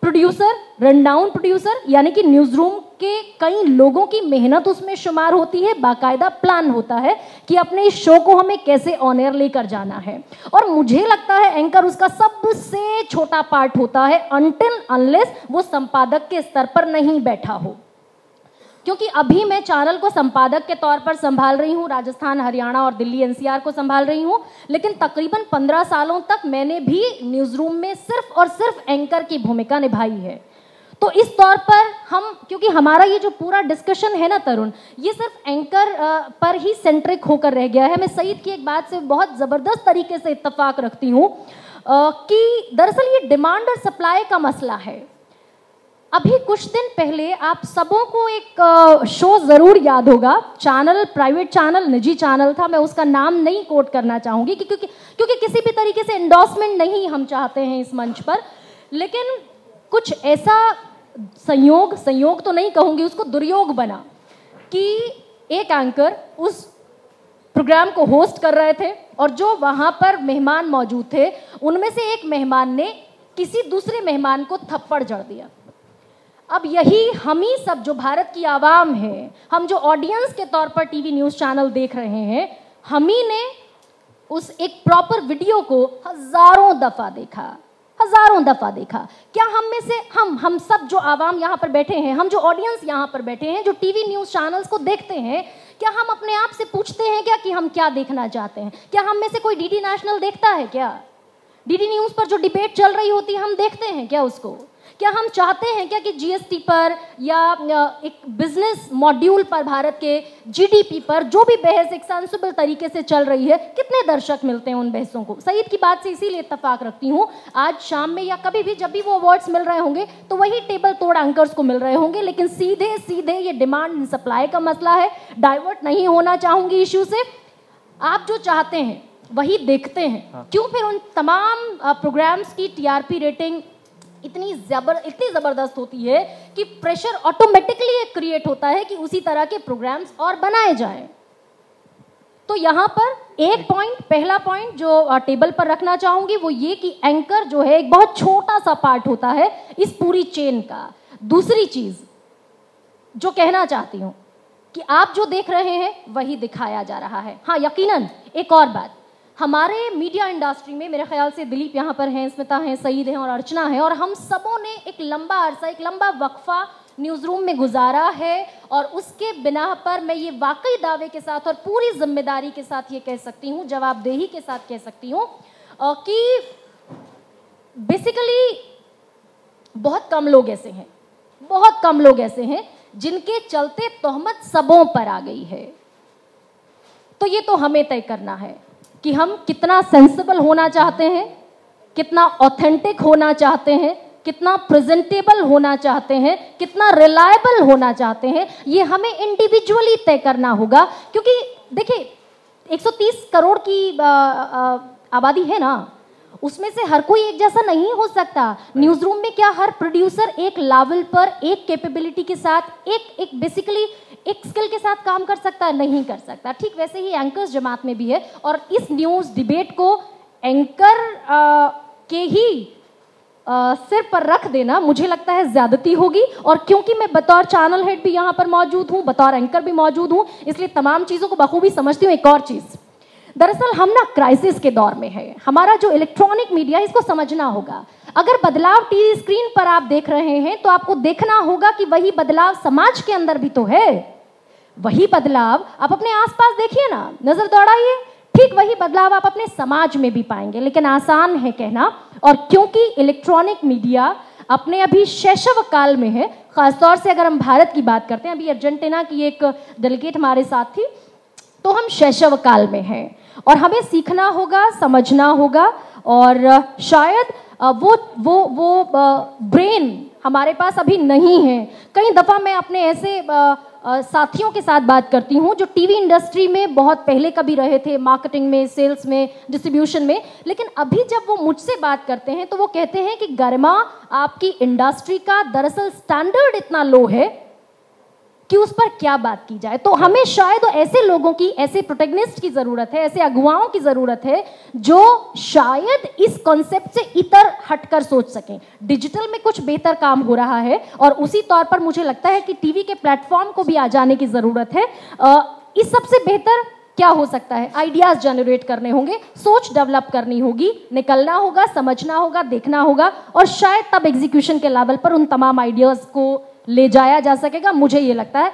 प्रोड्यूसर, रन डाउन प्रोड्यूसर यानी कि न्यूज़ रूम के कई लोगों की मेहनत उसमें शुमार होती है, बाकायदा प्लान होता है कि अपने इस शो को हमें कैसे ऑन एयर लेकर जाना है। और मुझे लगता है एंकर उसका सबसे छोटा पार्ट होता है, अनटिल अनलेस वो संपादक के स्तर पर नहीं बैठा हो। क्योंकि अभी मैं चैनल को संपादक के तौर पर संभाल रही हूँ, राजस्थान, हरियाणा और दिल्ली एनसीआर को संभाल रही हूँ, लेकिन तकरीबन 15 सालों तक मैंने भी न्यूज़ रूम में सिर्फ और सिर्फ एंकर की भूमिका निभाई है। तो इस तौर पर हम, क्योंकि हमारा ये जो पूरा डिस्कशन है ना तरुण, ये सिर्फ एंकर पर ही सेंट्रिक होकर रह गया है। मैं सईद की एक बात से बहुत ज़बरदस्त तरीके से इत्तफाक रखती हूँ कि दरअसल ये डिमांड और सप्लाई का मसला है। अभी कुछ दिन पहले आप सबों को एक शो ज़रूर याद होगा, चैनल, प्राइवेट चैनल, निजी चैनल था, मैं उसका नाम नहीं कोट करना चाहूँगी क्योंकि किसी भी तरीके से एंडोर्समेंट नहीं हम चाहते हैं इस मंच पर, लेकिन कुछ ऐसा संयोग तो नहीं कहूँगी उसको, दुर्योग बना कि एक एंकर उस प्रोग्राम को होस्ट कर रहे थे और जो वहाँ पर मेहमान मौजूद थे उनमें से एक मेहमान ने किसी दूसरे मेहमान को थप्पड़ जड़ दिया। अब यही हम ही सब जो भारत की आवाम है, हम जो ऑडियंस के तौर पर टीवी न्यूज़ चैनल देख रहे हैं, हम ही ने उस एक प्रॉपर वीडियो को हज़ारों दफ़ा देखा। क्या हम में से हम सब जो आवाम यहाँ पर बैठे हैं, हम जो ऑडियंस यहाँ पर बैठे हैं, जो टीवी न्यूज़ चैनल्स को देखते हैं, क्या हम अपने आप से पूछते हैं क्या कि हम क्या देखना चाहते हैं? क्या हम में से कोई डीडी नेशनल देखता है क्या? डीडी न्यूज़ पर जो डिबेट चल रही होती है हम देखते हैं क्या उसको? क्या हम चाहते हैं क्या कि जीएसटी पर या एक बिजनेस मॉड्यूल पर, भारत के जीडीपी पर जो भी बहस एक सेंसिबल तरीके से चल रही है, कितने दर्शक मिलते हैं उन बहसों को? सईद की बात से इसीलिए इत्तफाक रखती हूँ, आज शाम में या कभी भी जब भी वो अवार्ड्स मिल रहे होंगे तो वही टेबल तोड़ एंकर्स को मिल रहे होंगे, लेकिन सीधे सीधे ये डिमांड एंड सप्लाई का मसला है। डाइवर्ट नहीं होना चाहूँगी इश्यू से, आप जो चाहते हैं वही देखते हैं। हाँ। क्यों फिर उन तमाम प्रोग्राम्स की टीआरपी रेटिंग इतनी ज़बरदस्त होती है कि प्रेशर ऑटोमेटिकली एक क्रिएट होता है कि उसी तरह के प्रोग्राम्स और बनाए जाएं। तो यहाँ पर एक पॉइंट, पहला पॉइंट जो टेबल पर रखना चाहूँगी वो ये कि एंकर जो है एक बहुत छोटा सा पार्ट होता है इस पूरी चेन का। दूसरी चीज़ जो कहना चाहती हूँ कि आप जो देख रहे हैं वही दिखाया जा रहा है। हाँ, यकीनन एक और बात, हमारे मीडिया इंडस्ट्री में मेरे ख्याल से दिलीप यहाँ पर हैं, स्मिता हैं, सईद हैं और अर्चना हैं, और हम सबों ने एक लंबा अरसा, एक लंबा वक्फा न्यूज़ रूम में गुजारा है, और उसके बिना पर मैं ये वाकई दावे के साथ और पूरी जिम्मेदारी के साथ ये कह सकती हूँ, जवाबदेही के साथ कह सकती हूँ कि बेसिकली बहुत कम लोग ऐसे हैं जिनके चलते तोहमत सबों पर आ गई है। तो ये तो हमें तय करना है कि हम कितना सेंसिबल होना चाहते हैं, कितना ऑथेंटिक होना चाहते हैं, कितना प्रेजेंटेबल होना चाहते हैं, कितना रिलायबल होना चाहते हैं, ये हमें इंडिविजुअली तय करना होगा। क्योंकि देखिए 130 करोड़ की आबादी है ना, उसमें से हर कोई एक जैसा नहीं हो सकता। न्यूज़ रूम में क्या हर प्रोड्यूसर एक लेवल पर, एक कैपेबिलिटी के साथ, एक बेसिकली एक स्किल के साथ काम कर सकता है? नहीं कर सकता। ठीक वैसे ही एंकर्स जमात में भी है, और इस न्यूज़ डिबेट को एंकर के ही सिर पर रख देना मुझे लगता है ज़्यादती होगी। और क्योंकि मैं बतौर चैनल हेड भी यहाँ पर मौजूद हूँ, बतौर एंकर भी मौजूद हूँ, इसलिए तमाम चीज़ों को बखूबी समझती हूँ। एक और चीज़, दरअसल हम ना क्राइसिस के दौर में है, हमारा जो इलेक्ट्रॉनिक मीडिया है इसको समझना होगा। अगर बदलाव टीवी स्क्रीन पर आप देख रहे हैं तो आपको देखना होगा कि वही बदलाव समाज के अंदर भी तो है, वही बदलाव आप अपने आसपास देखिए ना, नजर दौड़ाइए, ठीक वही बदलाव आप अपने समाज में भी पाएंगे। लेकिन आसान है कहना, और क्योंकि इलेक्ट्रॉनिक मीडिया अपने अभी शैशव काल में है, खासतौर से अगर हम भारत की बात करते हैं, अभी अर्जेंटीना की एक डेलीगेट हमारे साथ थी, तो हम शैशव काल में हैं और हमें सीखना होगा, समझना होगा, और शायद वो ब्रेन हमारे पास अभी नहीं है। कई दफ़ा मैं अपने ऐसे साथियों के साथ बात करती हूँ जो टीवी इंडस्ट्री में बहुत पहले कभी रहे थे, मार्केटिंग में, सेल्स में, डिस्ट्रीब्यूशन में, लेकिन अभी जब वो मुझसे बात करते हैं तो वो कहते हैं कि गरिमा, आपकी इंडस्ट्री का दरअसल स्टैंडर्ड इतना लो है कि उस पर क्या बात की जाए। तो हमें शायद ऐसे लोगों की, ऐसे प्रोटैगनिस्ट की ज़रूरत है, ऐसे अगुवाओं की ज़रूरत है जो शायद इस कॉन्सेप्ट से इतर हटकर सोच सकें। डिजिटल में कुछ बेहतर काम हो रहा है और उसी तौर पर मुझे लगता है कि टीवी के प्लेटफॉर्म को भी आ जाने की ज़रूरत है। इस सबसे बेहतर क्या हो सकता है? आइडियाज़ जनरेट करने होंगे, सोच डेवलप करनी होगी, निकलना होगा, समझना होगा, देखना होगा और शायद तब एग्जीक्यूशन के लेवल पर उन तमाम आइडियाज़ को ले जाया जा सकेगा। मुझे ये लगता है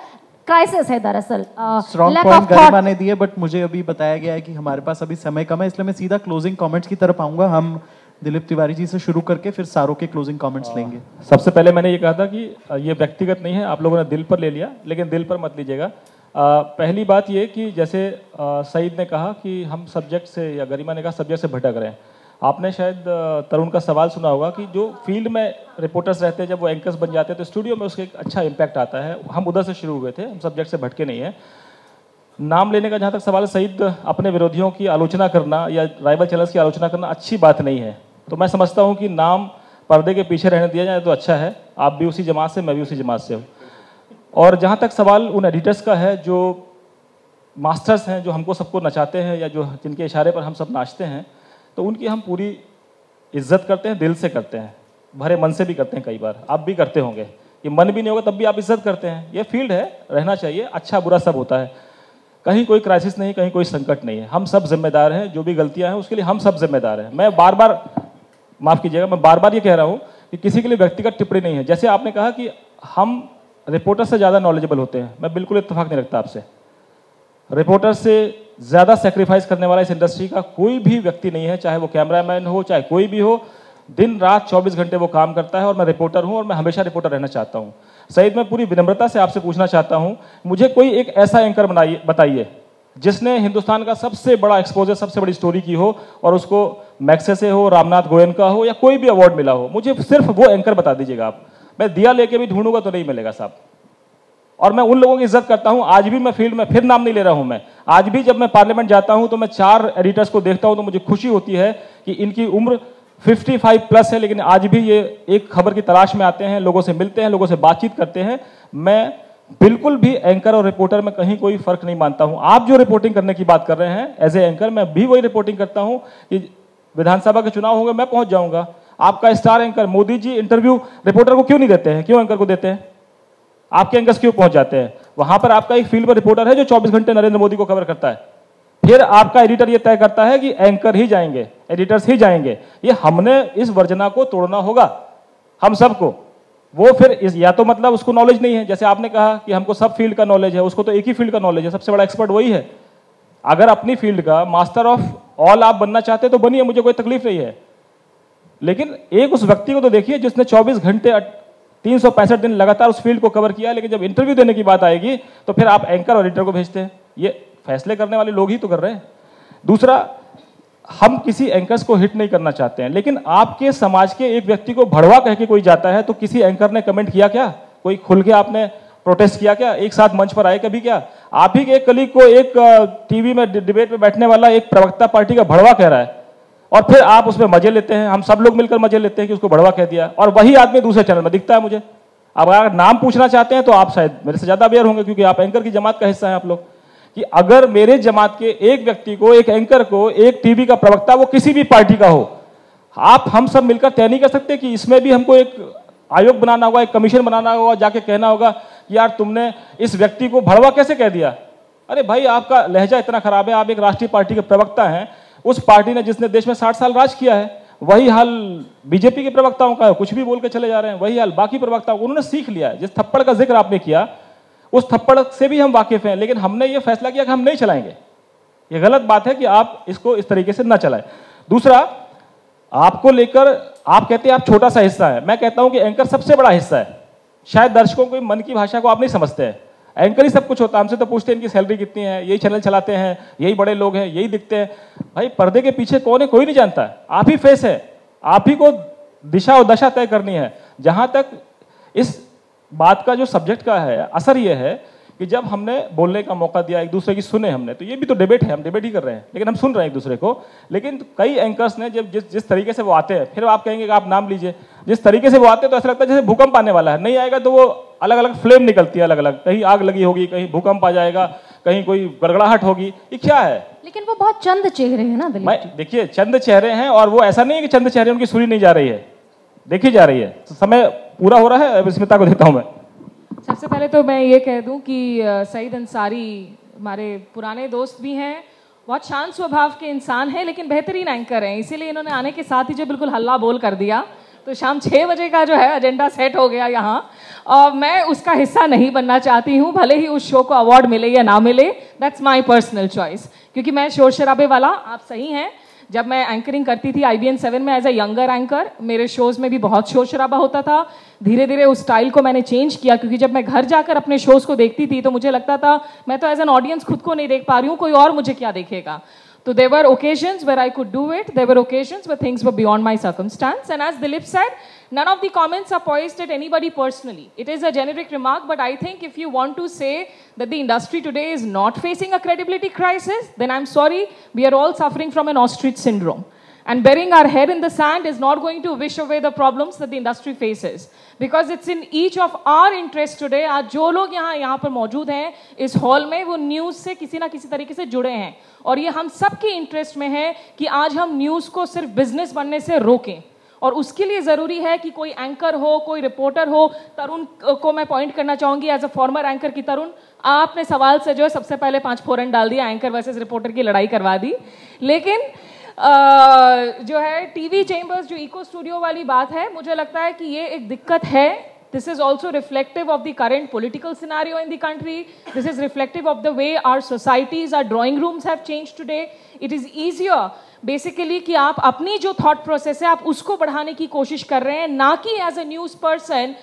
क्राइसिस है दरअसल। लैक ऑफ गरिमा ने दिए, बट मुझे अभी बताया गया है कि हमारे पास अभी समय कम है, इसलिए मैं सीधा क्लोजिंग कमेंट्स की तरफ आऊंगा। हम दिलीप तिवारी जी से शुरू करके फिर सारों के क्लोजिंग कमेंट्स लेंगे। सबसे पहले मैंने ये कहा था कि ये व्यक्तिगत नहीं है, आप लोगों ने दिल पर ले लिया, लेकिन दिल पर मत लीजिएगा। पहली बात ये कि जैसे सईद ने कहा कि हम सब्जेक्ट से, या गरिमा ने कहा सब्जेक्ट से भटक रहे हैं। आपने शायद तरुण का सवाल सुना होगा कि जो फील्ड में रिपोर्टर्स रहते हैं, जब वो एंकर्स बन जाते हैं तो स्टूडियो में उसके एक अच्छा इम्पैक्ट आता है। हम उधर से शुरू हुए थे, हम सब्जेक्ट से भटके नहीं हैं। नाम लेने का जहाँ तक सवाल, सईद, अपने विरोधियों की आलोचना करना या राइवल चैनल्स की आलोचना करना अच्छी बात नहीं है। तो मैं समझता हूँ कि नाम पर्दे के पीछे रहने दिया जाए तो अच्छा है। आप भी उसी जमात से, मैं भी उसी जमात से हूँ। और जहाँ तक सवाल उन एडिटर्स का है जो मास्टर्स हैं, जो हमको सबको नचाते हैं या जो जिनके इशारे पर हम सब नाचते हैं, तो उनकी हम पूरी इज्जत करते हैं, दिल से करते हैं, भरे मन से भी करते हैं। कई बार आप भी करते होंगे कि मन भी नहीं होगा तब भी आप इज्जत करते हैं। ये फील्ड है, रहना चाहिए, अच्छा बुरा सब होता है, कहीं कोई क्राइसिस नहीं, कहीं कोई संकट नहीं है। हम सब जिम्मेदार हैं, जो भी गलतियां हैं उसके लिए हम सब जिम्मेदार हैं। मैं बार बार, माफ़ कीजिएगा, मैं बार बार ये कह रहा हूँ कि किसी के लिए व्यक्तिगत टिप्पणी नहीं है। जैसे आपने कहा कि हम रिपोर्टर से ज़्यादा नॉलेजेबल होते हैं, मैं बिल्कुल इत्तेफाक नहीं रखता आपसे। रिपोर्टर से ज़्यादा सेक्रीफाइस करने वाला इस इंडस्ट्री का कोई भी व्यक्ति नहीं है, चाहे वो कैमरामैन हो, चाहे कोई भी हो। दिन रात 24 घंटे वो काम करता है और मैं रिपोर्टर हूँ और मैं हमेशा रिपोर्टर रहना चाहता हूँ। सईद, मैं पूरी विनम्रता से आपसे पूछना चाहता हूँ, मुझे कोई एक ऐसा एंकर बनाइए, बताइए जिसने हिंदुस्तान का सबसे बड़ा एक्सपोजर, सबसे बड़ी स्टोरी की हो और उसको मैक्से से हो, रामनाथ गोयनका का हो या कोई भी अवार्ड मिला हो। मुझे सिर्फ वो एंकर बता दीजिएगा आप। मैं दिया लेके भी ढूंढूंगा तो नहीं मिलेगा साहब। और मैं उन लोगों की इज्जत करता हूं, आज भी मैं फील्ड में, फिर नाम नहीं ले रहा हूं, मैं आज भी जब मैं पार्लियामेंट जाता हूं तो मैं 4 एडिटर्स को देखता हूं तो मुझे खुशी होती है कि इनकी उम्र 55 प्लस है, लेकिन आज भी ये एक खबर की तलाश में आते हैं, लोगों से मिलते हैं, लोगों से बातचीत करते हैं। मैं बिल्कुल भी एंकर और रिपोर्टर में कहीं कोई फर्क नहीं मानता हूँ। आप जो रिपोर्टिंग करने की बात कर रहे हैं एज ए एंकर, मैं भी वही रिपोर्टिंग करता हूँ कि विधानसभा के चुनाव होंगे, मैं पहुँच जाऊँगा। आपका star anchor Modi ji interview reporter को क्यों नहीं देते हैं, क्यों एंकर को देते हैं? आपके एंकर्स क्यों पहुंच जाते हैं वहां पर? आपका एक फील्ड पर रिपोर्टर है जो 24 घंटे नरेंद्र मोदी को कवर करता है, फिर आपका एडिटर ये तय करता है कि एंकर ही जाएंगे, एडिटर्स ही जाएंगे। ये हमने इस वर्जना को तोड़ना होगा, हम सबको। वो फिर या तो मतलब उसको नॉलेज नहीं है, जैसे आपने कहा कि हमको सब फील्ड का नॉलेज है, उसको तो एक ही फील्ड का नॉलेज है, सबसे बड़ा एक्सपर्ट वही है। अगर अपनी फील्ड का मास्टर ऑफ ऑल आप बनना चाहते तो बनिए, मुझे कोई तकलीफ नहीं है। लेकिन एक उस व्यक्ति को तो देखिए जिसने 24 घंटे 365 दिन लगातार उस फील्ड को कवर किया, लेकिन जब इंटरव्यू देने की बात आएगी तो फिर आप एंकर और एडिटर को भेजते हैं। ये फैसले करने वाले लोग ही तो कर रहे हैं। दूसरा, हम किसी एंकर्स को हिट नहीं करना चाहते हैं, लेकिन आपके समाज के एक व्यक्ति को भड़वा कह के कोई जाता है तो किसी एंकर ने कमेंट किया क्या? कोई खुल के आपने प्रोटेस्ट किया क्या? एक साथ मंच पर आए कभी क्या? आप ही के एक कलीग को एक टीवी में डिबेट में बैठने वाला एक प्रवक्ता पार्टी का भड़वा कह रहा है और फिर आप उसमें मजे लेते हैं, हम सब लोग मिलकर मजे लेते हैं कि उसको भड़वा कह दिया। और वही आदमी दूसरे चैनल में दिखता है मुझे। अब अगर नाम पूछना चाहते हैं तो आप शायद मेरे से ज़्यादा अवेयर होंगे, क्योंकि आप एंकर की जमात का हिस्सा हैं आप लोग, कि अगर मेरे जमात के एक व्यक्ति को, एक एंकर को, एक टीवी का प्रवक्ता, वो किसी भी पार्टी का हो, आप हम सब मिलकर तय नहीं कर सकते कि इसमें भी हमको एक आयोग बनाना होगा, एक कमीशन बनाना होगा, जाके कहना होगा कि यार तुमने इस व्यक्ति को भड़वा कैसे कह दिया? अरे भाई, आपका लहजा इतना खराब है, आप एक राष्ट्रीय पार्टी के प्रवक्ता हैं, उस पार्टी ने जिसने देश में 60 साल राज किया है। वही हाल बीजेपी के प्रवक्ताओं का है, कुछ भी बोल के चले जा रहे हैं। वही हाल बाकी प्रवक्ताओं, उन्होंने सीख लिया है। जिस थप्पड़ का जिक्र आपने किया, उस थप्पड़ से भी हम वाकिफ हैं, लेकिन हमने ये फैसला किया कि हम नहीं चलाएंगे। ये गलत बात है कि आप इसको इस तरीके से ना चलाएं। दूसरा, आपको लेकर आप कहते हैं आप छोटा सा हिस्सा है, मैं कहता हूँ कि एंकर सबसे बड़ा हिस्सा है। शायद दर्शकों को मन की भाषा को आप नहीं समझते हैं। एंकर ही सब कुछ होता है। हमसे तो पूछते हैं इनकी सैलरी कितनी है, यही चैनल चलाते हैं, यही बड़े लोग हैं, यही दिखते हैं। भाई, पर्दे के पीछे कौन है कोई नहीं जानता है। आप ही फेस है, आप ही को दिशा और दशा तय करनी है। जहां तक इस बात का जो सब्जेक्ट का है असर ये है कि जब हमने बोलने का मौका दिया, एक दूसरे की सुने हमने, तो ये भी तो डिबेट है, हम डिबेट ही कर रहे हैं, लेकिन हम सुन रहे हैं एक दूसरे को। लेकिन कई एंकर्स ने जब जिस तरीके से वो आते हैं, फिर आप कहेंगे कि आप नाम लीजिए, जिस तरीके से वो आते हैं तो ऐसा लगता है जैसे भूकंप आने वाला है, नहीं आएगा तो वो अलग अलग फ्लेम निकलती है, अलग अलग, कहीं आग लगी होगी, कहीं भूकंप आ जाएगा, कहीं कोई गड़गड़ाहट होगी, ये क्या है? लेकिन वो बहुत चंद चेहरे हैं ना दिलीप, देखिए चंद चेहरे हैं, और वो ऐसा नहीं है कि चंद चेहरे उनकी सुनी नहीं जा रही है, देखी जा रही है। समय पूरा हो रहा है, अब स्मिता को देता हूँ मैं। सबसे पहले तो मैं ये कह दूं कि सईद अंसारी हमारे पुराने दोस्त भी हैं, बहुत शांत स्वभाव के इंसान हैं, लेकिन बेहतरीन एंकर हैं, इसीलिए इन्होंने आने के साथ ही जो बिल्कुल हल्ला बोल कर दिया, तो शाम 6 बजे का जो है एजेंडा सेट हो गया यहाँ, और मैं उसका हिस्सा नहीं बनना चाहती हूँ, भले ही उस शो को अवार्ड मिले या ना मिले, दैट्स माई पर्सनल चॉइस, क्योंकि मैं शोर शराबे वाला, आप सही हैं, जब मैं एंकरिंग करती थी IBN 7 में एज ए यंगर एंकर, मेरे शोज़ में भी बहुत शोर शराबा होता था। धीरे धीरे उस स्टाइल को मैंने चेंज किया, क्योंकि जब मैं घर जाकर अपने शोज़ को देखती थी तो मुझे लगता था मैं तो एज एन ऑडियंस खुद को नहीं देख पा रही हूँ, कोई और मुझे क्या देखेगा। तो देवर occasions where I could do it, they were occasions where things were beyond my circumstances, and as Dilip said, none of the comments are poised at anybody personally. It is a generic remark, but I think if you want to say that the industry today is not facing a credibility crisis, then I'm sorry, we are all suffering from an ostrich syndrome. And burying our head in the sand is not going to wish away the problems that the industry faces. Because it's in each of our interests today, आज जो लोग यहाँ पर मौजूद हैं इस हॉल में, वो न्यूज़ से किसी ना किसी तरीके से जुड़े हैं, और ये हम सबके इंटरेस्ट में है कि आज हम न्यूज़ को सिर्फ बिजनेस बनने से रोकें, और उसके लिए ज़रूरी है कि कोई एंकर हो, कोई रिपोर्टर हो। तरुण को मैं पॉइंट करना चाहूँगी एज अ फॉर्मर एंकर की तरुण, आपने सवाल से जो है सबसे पहले 5 फोरन डाल दिया, एंकर वर्सेस रिपोर्टर की लड़ाई करवा दी। लेकिन जो है टीवी चैम्बर्स, जो इको स्टूडियो वाली बात है, मुझे लगता है कि ये एक दिक्कत है। This is also reflective of the current political scenario in the country. This is reflective of the way our societies, our drawing rooms have changed today. It is easier, basically, कि आप अपनी जो thought process है आप उसको बढ़ाने की कोशिश कर रहे हैं, ना कि as a news person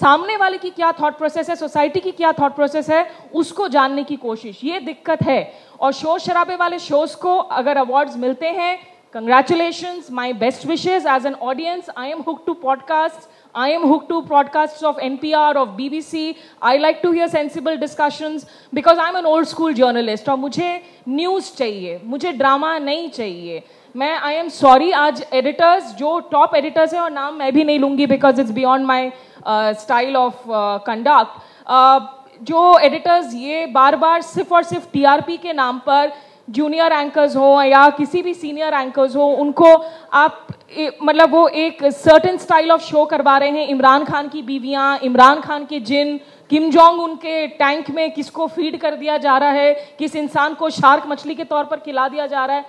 सामने वाले की क्या thought process है, society की क्या thought process है, उसको जानने की कोशिश। ये दिक्कत है, और शोर शराबे वाले shows को अगर awards मिलते हैं, congratulations, my best wishes as an audience. I am hooked to podcasts. I am hooked to broadcasts of NPR, of BBC. I like to hear sensible discussions because I am an old school journalist. और मुझे news चाहिए, मुझे drama नहीं चाहिए। मैं I am sorry, आज editors जो top editors हैं, और नाम मैं भी नहीं लूँगी because it's beyond my style of conduct. जो editors ये बार-बार सिर्फ और सिर्फ TRP के नाम पर जूनियर एंकर्स हो या किसी भी सीनियर एंकर्स हो, उनको आप मतलब वो एक सर्टेन स्टाइल ऑफ शो करवा रहे हैं। इमरान खान की बीवियाँ, इमरान खान के जिन, किम जोंग उनके टैंक में किसको फीड कर दिया जा रहा है, किस इंसान को शार्क मछली के तौर पर खिला दिया जा रहा है।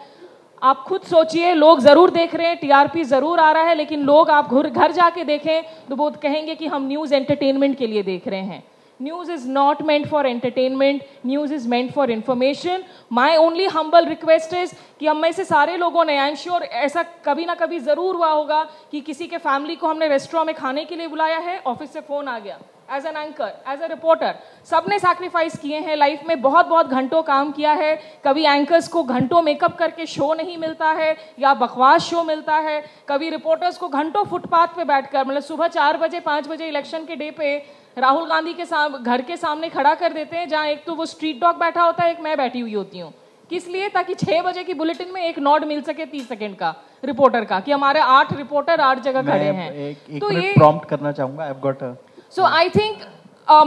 आप खुद सोचिए, लोग ज़रूर देख रहे हैं, TRP ज़रूर आ रहा है, लेकिन लोग आप घर जाके देखें तो वो कहेंगे कि हम न्यूज़ एंटरटेनमेंट के लिए देख रहे हैं। News is not meant for entertainment. News is meant for information. My only humble request is कि हम में से सारे लोगों ने, I'm sure ऐसा कभी ना कभी ज़रूर हुआ होगा कि किसी के फैमिली को हमने रेस्टोरेंट में खाने के लिए बुलाया है, ऑफिस से फ़ोन आ गया। As an anchor, as a reporter, सब ने सैक्रीफाइस किए हैं लाइफ में, बहुत बहुत घंटों काम किया है। कभी एंकर्स को घंटों मेकअप करके शो नहीं मिलता है या बकवास शो मिलता है, कभी रिपोर्टर्स को घंटों फुटपाथ पे बैठकर, मतलब सुबह 4 बजे 5 बजे इलेक्शन के डे पे राहुल गांधी के घर के सामने खड़ा कर देते हैं, जहाँ एक तो वो स्ट्रीट डॉग बैठा होता है, एक मैं बैठी हुई होती हूँ। किस लिए? ताकि 6 बजे की बुलेटिन में एक नोट मिल सके 30 सेकंड का रिपोर्टर का, कि हमारे 8 रिपोर्टर 8 जगह खड़े हैं। तो ये प्रॉम्प्ट करना चाहूँगा, I've got a... So I think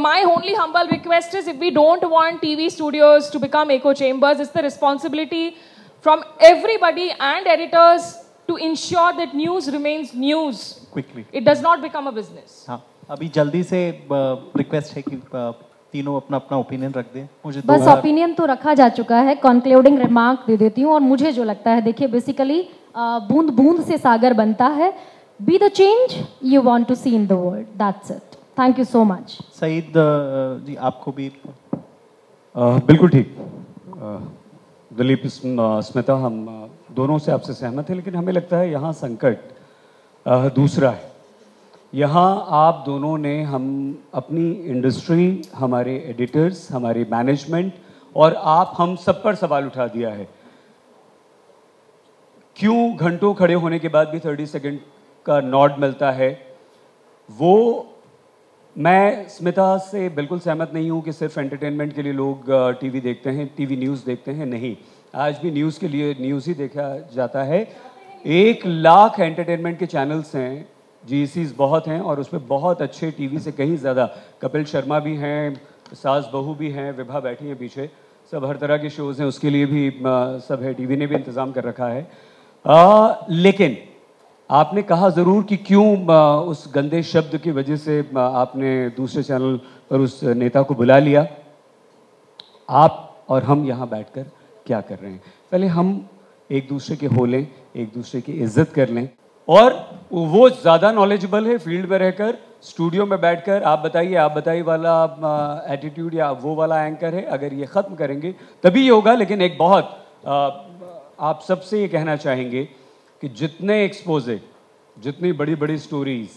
my only humble request is, if we don't want TV studios to become echo chambers, it's the responsibility from everybody and editors to ensure that news remains news. Quickly. It does not become a business. हाँ, अभी जल्दी से request है कि तीनों अपना अपना ओपिनियन रख दें। मुझे बस ओपिनियन तो रखा जा चुका है, कंक्लूडिंग रिमार्क दे देती हूँ। और मुझे जो लगता है, देखिए बेसिकली बूंद बूंद से सागर बनता है। Be the change you want to see in the world. That's it. Thank you so much. Saeed ji, आपको भी बिल्कुल ठीक। दिलीप, स्मिता, हम दोनों से आपसे सहमत हैं, लेकिन हमें लगता है यहाँ संकट दूसरा है। यहाँ आप दोनों ने हम अपनी इंडस्ट्री, हमारे एडिटर्स, हमारे मैनेजमेंट और आप हम सब पर सवाल उठा दिया है। क्यों घंटों खड़े होने के बाद भी 30 सेकंड का नॉड मिलता है? वो मैं स्मिता से बिल्कुल सहमत नहीं हूँ कि सिर्फ एंटरटेनमेंट के लिए लोग टीवी देखते हैं, टीवी न्यूज़ देखते हैं। नहीं, आज भी न्यूज़ के लिए न्यूज़ ही देखा जाता है। 1 लाख एंटरटेनमेंट के चैनल्स हैं, GECs बहुत हैं और उसमें बहुत अच्छे, टीवी से कहीं ज़्यादा। कपिल शर्मा भी हैं, सास बहू भी हैं, विभा बैठी हैं पीछे, सब हर तरह के शोज़ हैं, उसके लिए भी सब है, टीवी ने भी इंतज़ाम कर रखा है। लेकिन आपने कहा ज़रूर कि क्यों उस गंदे शब्द की वजह से आपने दूसरे चैनल पर उस नेता को बुला लिया। आप और हम यहाँ बैठ कर क्या कर रहे हैं? पहले हम एक दूसरे के हो लें, एक दूसरे की इज्जत कर लें। और वो ज़्यादा नॉलेजेबल है फील्ड में रहकर, स्टूडियो में बैठकर आप बताइए वाला एटीट्यूड या वो वाला एंकर है। अगर ये ख़त्म करेंगे तभी ये होगा। लेकिन एक बहुत आप सबसे ये कहना चाहेंगे कि जितने एक्सपोजे, जितनी बड़ी बड़ी स्टोरीज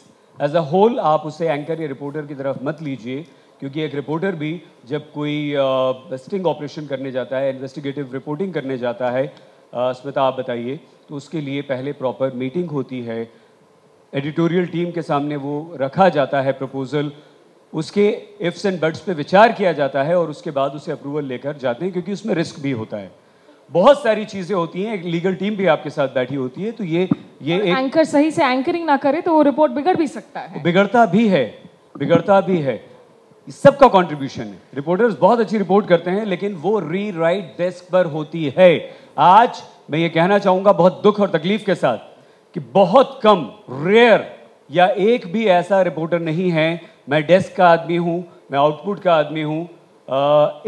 एज अ होल, आप उसे एंकर या रिपोर्टर की तरफ मत लीजिए, क्योंकि एक रिपोर्टर भी जब कोई स्टिंग ऑपरेशन करने जाता है, इन्वेस्टिगेटिव रिपोर्टिंग करने जाता है, स्मिता आप बताइए, तो उसके लिए पहले प्रॉपर मीटिंग होती है, एडिटोरियल टीम के सामने वो रखा जाता है प्रपोजल, उसके इफ्स एंड बट्स पे विचार किया जाता है और उसके बाद उसे अप्रूवल लेकर जाते हैं, क्योंकि उसमें रिस्क भी होता है, बहुत सारी चीज़ें होती हैं, एक लीगल टीम भी आपके साथ बैठी होती है। तो ये एक एंकर सही से एंकरिंग ना करे तो वो रिपोर्ट बिगड़ भी सकता है, बिगड़ता भी है। सबका कॉन्ट्रीब्यूशन है। रिपोर्टर्स बहुत अच्छी रिपोर्ट करते हैं, लेकिन वो री राइट डेस्क पर होती है। आज मैं ये कहना चाहूँगा बहुत दुख और तकलीफ के साथ कि बहुत कम, रेयर या एक भी ऐसा रिपोर्टर नहीं है, मैं डेस्क का आदमी हूँ, मैं आउटपुट का आदमी हूँ,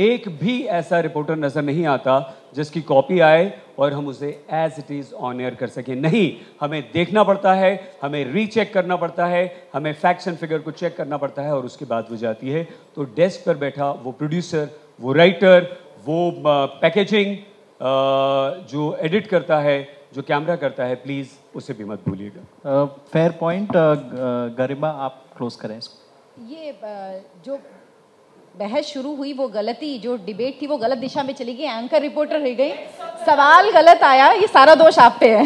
एक भी ऐसा रिपोर्टर नज़र नहीं आता जिसकी कॉपी आए और हम उसे as it is on air कर सकें। नहीं, हमें देखना पड़ता है, हमें रीचेक करना पड़ता है, हमें फैक्ट्स एंड फिगर को चेक करना पड़ता है और उसके बाद वो जाती है। तो डेस्क पर बैठा वो प्रोड्यूसर, वो राइटर, वो पैकेजिंग, जो एडिट करता है, जो कैमरा करता है, प्लीज़ उसे भी मत भूलिएगा। Fair point. गरिमा, आप क्लोज करें इसको। ये जो बहस शुरू हुई, वो गलती, जो डिबेट थी वो गलत दिशा में चली गई, एंकर रिपोर्टर रह गई, सवाल गलत आया, ये सारा दोष आप पे है,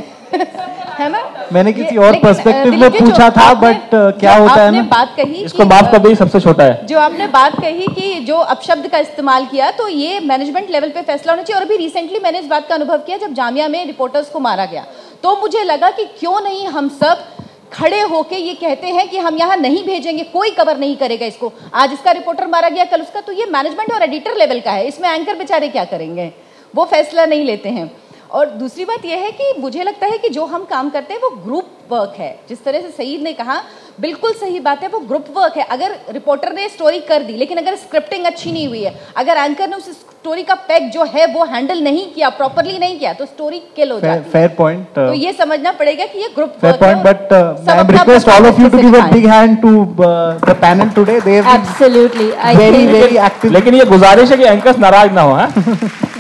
है ना? मैंने किसी और पर्सपेक्टिव में पूछा था, बट क्या होता है ना, बात कही, इसको माफ कर दो, सबसे छोटा है। जो आपने बात कही कि जो अपशब्द का इस्तेमाल किया, तो ये मैनेजमेंट लेवल पे फैसला होना चाहिए। और अभी रिसेंटली मैंने इस बात का अनुभव किया, जब जामिया में रिपोर्टर्स को मारा गया, तो मुझे लगा कि क्यों नहीं हम सब खड़े होके ये कहते हैं कि हम यहाँ नहीं भेजेंगे, कोई कवर नहीं करेगा इसको। आज इसका रिपोर्टर मारा गया, कल उसका। तो ये मैनेजमेंट और एडिटर लेवल का है, इसमें एंकर बेचारे क्या करेंगे, वो फैसला नहीं लेते हैं। और दूसरी बात यह है कि मुझे लगता है कि जो हम काम करते हैं वो ग्रुप वर्क है। जिस तरह से सईद ने कहा, बिल्कुल सही बात है, वो ग्रुप वर्क है। अगर रिपोर्टर ने स्टोरी कर दी, लेकिन अगर स्क्रिप्टिंग अच्छी नहीं हुई है, अगर एंकर ने उस स्टोरी का पैक जो है वो हैंडल नहीं किया, प्रॉपरली नहीं किया, तो स्टोरी किल हो जाती है। Fair point. तो ये समझना पड़ेगा कि ये ग्रुप वर्क है। But I am request all of you to give a big hand to the panel today. They have absolutely very very active. लेकिन ये गुजारिश है कि एंकर्स नाराज ना हो।